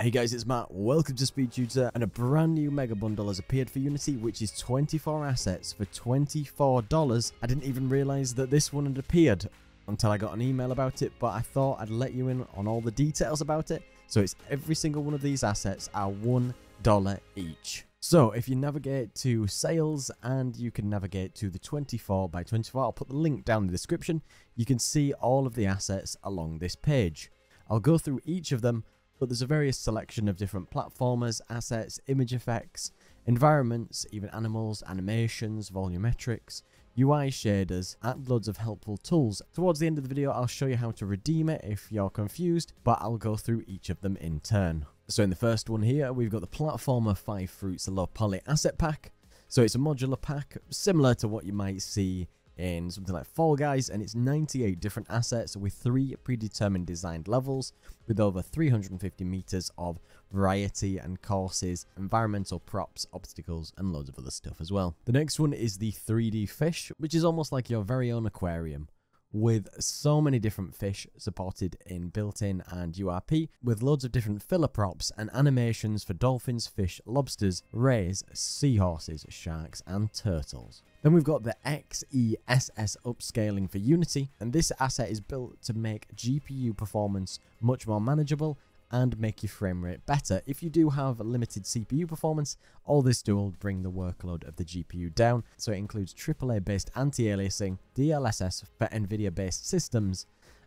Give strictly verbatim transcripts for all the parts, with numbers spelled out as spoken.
Hey guys, it's Matt, welcome to Speed Tutor, and a brand new mega bundle has appeared for Unity, which is twenty-four assets for twenty-four dollars. I didn't even realize that this one had appeared until I got an email about it, but I thought I'd let you in on all the details about it. So it's every single one of these assets are one dollar each. So if you navigate to sales and you can navigate to the twenty-four by twenty-four, I'll put the link down in the description. You can see all of the assets along this page. I'll go through each of them, but there's a various selection of different platformers, assets, image effects, environments, even animals, animations, volumetrics, U I shaders, and loads of helpful tools. Towards the end of the video, I'll show you how to redeem it if you're confused, but I'll go through each of them in turn. So in the first one here, we've got the platformer Five Fruits Low Poly Asset Pack. So it's a modular pack similar to what you might see in something like Fall Guys, and it's ninety-eight different assets with three predetermined designed levels with over three hundred fifty meters of variety and courses, environmental props, obstacles, and loads of other stuff as well. The next one is the three D fish, which is almost like your very own aquarium with so many different fish supported in built-in and U R P, with loads of different filler props and animations for dolphins, fish, lobsters, rays, seahorses, sharks, and turtles. Then we've got the X E S S upscaling for Unity, and this asset is built to make G P U performance much more manageable and make your frame rate better. If you do have limited C P U performance, all this do will bring the workload of the G P U down. So it includes triple A based anti-aliasing, D L S S for Nvidia based systems,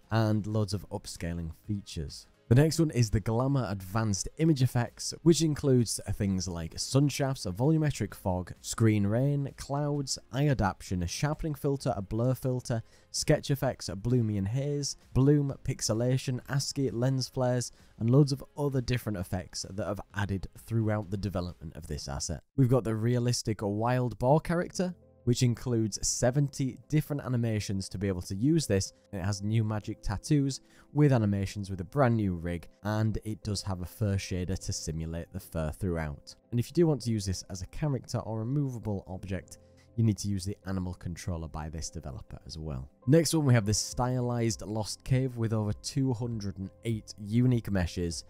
and loads of upscaling features. The next one is the Glamour Advanced Image Effects, which includes things like sun shafts, a volumetric fog, screen rain, clouds, eye adaptation, a sharpening filter, a blur filter, sketch effects, a Bloomian haze, bloom, pixelation, ASCII, lens flares, and loads of other different effects that have added throughout the development of this asset. We've got the realistic wild boar character, which includes seventy different animations to be able to use this. It has new magic tattoos with animations with a brand new rig, and it does have a fur shader to simulate the fur throughout. And if you do want to use this as a character or a movable object, you need to use the animal controller by this developer as well. Next one, we have this stylized lost cave with over two hundred eight unique meshes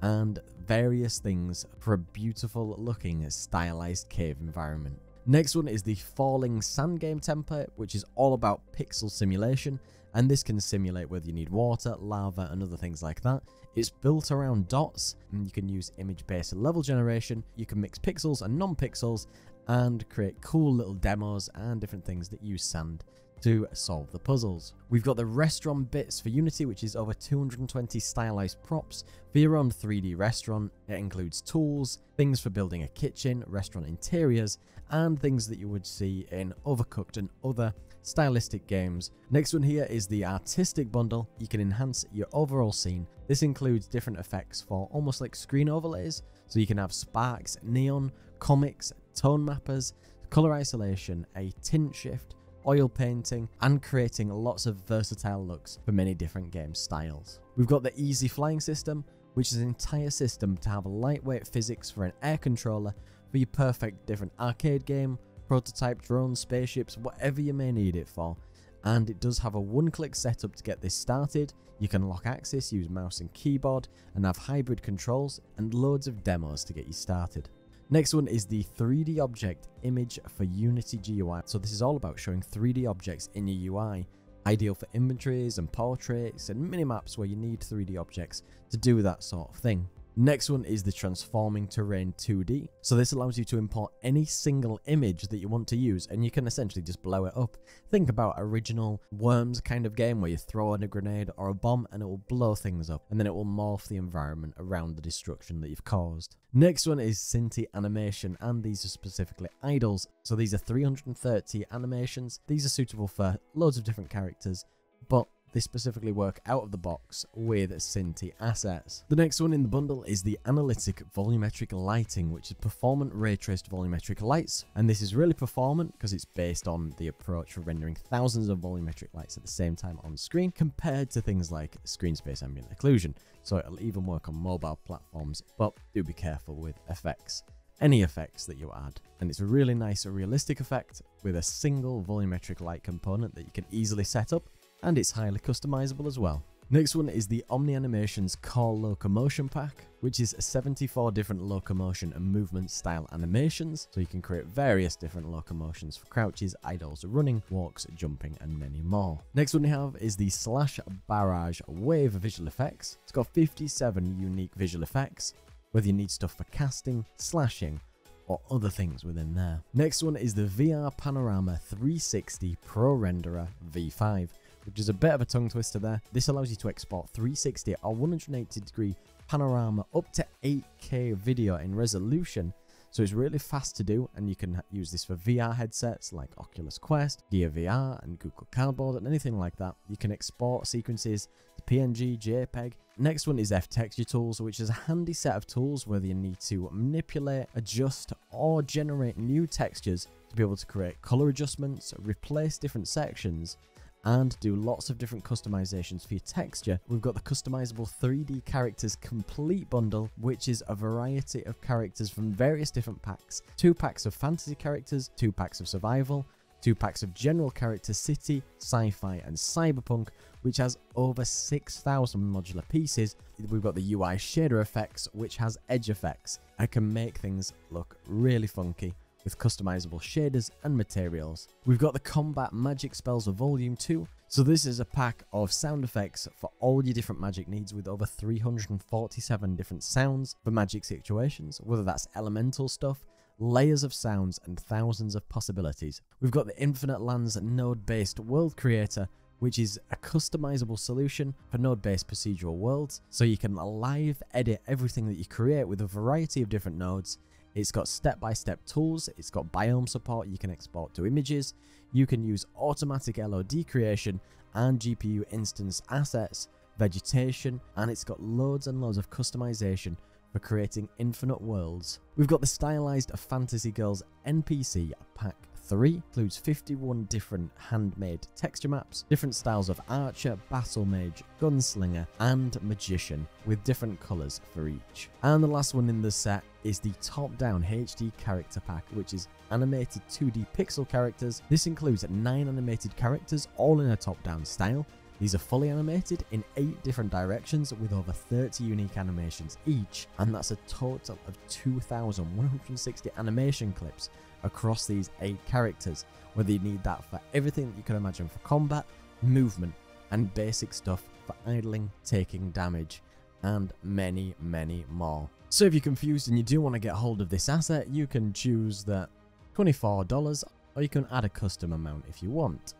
and various things for a beautiful looking stylized cave environment. Next one is the Falling Sand Game template, which is all about pixel simulation, and this can simulate whether you need water, lava, and other things like that. It's built around dots, and you can use image-based level generation. You can mix pixels and non-pixels and create cool little demos and different things that use sand to solve the puzzles. We've got the Restaurant Bits for Unity, which is over two hundred twenty stylized props for your own three D restaurant. It includes tools, things for building a kitchen, restaurant interiors, and things that you would see in Overcooked and other stylistic games. Next one here is the Artistic Bundle. You can enhance your overall scene. This includes different effects for almost like screen overlays, so you can have sparks, neon, comics, tone mappers, color isolation, a tint shift, oil painting, and creating lots of versatile looks for many different game styles. We've got the Easy Flying System, which is an entire system to have a lightweight physics for an air controller for your perfect different arcade game, prototype, drone, spaceships, whatever you may need it for. And it does have a one-click setup to get this started. You can lock axis, use mouse and keyboard, and have hybrid controls and loads of demos to get you started. Next one is the three D Object Image for Unity G U I. So this is all about showing three D objects in your U I, ideal for inventories and portraits and minimaps where you need three D objects to do that sort of thing. Next one is the Transforming Terrain two D. So this allows you to import any single image that you want to use, and you can essentially just blow it up. Think about original Worms kind of game where you throw in a grenade or a bomb and it will blow things up, and then it will morph the environment around the destruction that you've caused. Next one is Cinti animation, and these are specifically idols. So these are three hundred thirty animations. These are suitable for loads of different characters, but they specifically work out of the box with Cinti assets. The next one in the bundle is the Analytic Volumetric Lighting, which is performant ray-traced volumetric lights. And this is really performant because it's based on the approach for rendering thousands of volumetric lights at the same time on screen compared to things like screen space ambient occlusion. So it'll even work on mobile platforms, but do be careful with effects. Any effects that you add. And it's a really nice realistic effect with a single volumetric light component that you can easily set up, and it's highly customizable as well. Next one is the Omni Animations Core Locomotion Pack, which is seventy-four different locomotion and movement style animations, so you can create various different locomotions for crouches, idles, running, walks, jumping, and many more. Next one we have is the Slash Barrage Wave visual effects. It's got fifty-seven unique visual effects, whether you need stuff for casting, slashing, or other things within there. Next one is the V R Panorama three sixty Pro Renderer V five, which is a bit of a tongue twister there. This allows you to export three sixty or one hundred eighty degree panorama up to eight K video in resolution, so it's really fast to do, and you can use this for V R headsets like Oculus Quest, Gear V R, and Google Cardboard, and anything like that. You can export sequences to P N G, JPEG. Next one is F-Texture Tools, which is a handy set of tools whether you need to manipulate, adjust, or generate new textures to be able to create color adjustments, replace different sections, and do lots of different customizations for your texture. We've got the customizable three D characters complete bundle, which is a variety of characters from various different packs. Two packs of fantasy characters, two packs of survival, two packs of general characters, city, sci-fi, and cyberpunk, which has over six thousand modular pieces. We've got the U I shader effects, which has edge effects. I can make things look really funky with customizable shaders and materials. We've got the Combat Magic Spells of Volume two. So this is a pack of sound effects for all your different magic needs, with over three hundred forty-seven different sounds for magic situations, whether that's elemental stuff, layers of sounds, and thousands of possibilities. We've got the Infinite Lands node-based world creator, which is a customizable solution for node-based procedural worlds, so you can live edit everything that you create with a variety of different nodes. It's got step-by-step tools, it's got biome support you can export to images, you can use automatic L O D creation and G P U instance assets, vegetation, and it's got loads and loads of customization for creating infinite worlds. We've got the Stylized Fantasy Girls N P C Pack three, includes fifty-one different handmade texture maps, different styles of archer, battle mage, gunslinger, and magician, with different colors for each. And the last one in the set is the Top-Down H D Character Pack, which is animated two D pixel characters. This includes nine animated characters, all in a top-down style. These are fully animated in eight different directions with over thirty unique animations each, and that's a total of two thousand one hundred sixty animation clips across these eight characters, whether you need that for everything that you can imagine for combat, movement, and basic stuff for idling, taking damage, and many, many more. So if you're confused and you do want to get hold of this asset, you can choose the twenty-four dollars, or you can add a custom amount if you want.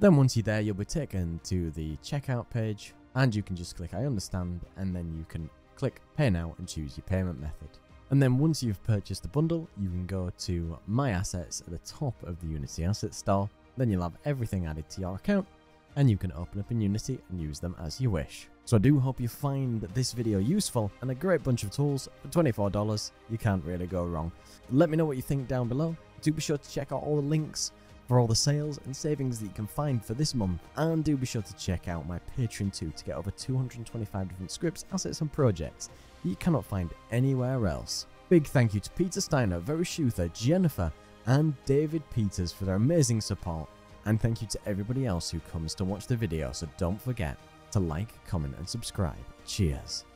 Then once you're there, you'll be taken to the checkout page, and you can just click I understand, and then you can click pay now and choose your payment method. And then once you've purchased the bundle, you can go to My Assets at the top of the Unity Asset Store. Then you'll have everything added to your account, and you can open up in Unity and use them as you wish. So I do hope you find this video useful, and a great bunch of tools for twenty-four dollars. You can't really go wrong. Let me know what you think down below. Do be sure to check out all the links for all the sales and savings that you can find for this month, and do be sure to check out my Patreon too to get over two hundred twenty-five different scripts, assets, and projects that you cannot find anywhere else. Big thank you to Peter Steiner, Verishutha, Jennifer, and David Peters for their amazing support, and thank you to everybody else who comes to watch the video, so don't forget to like, comment, and subscribe. Cheers.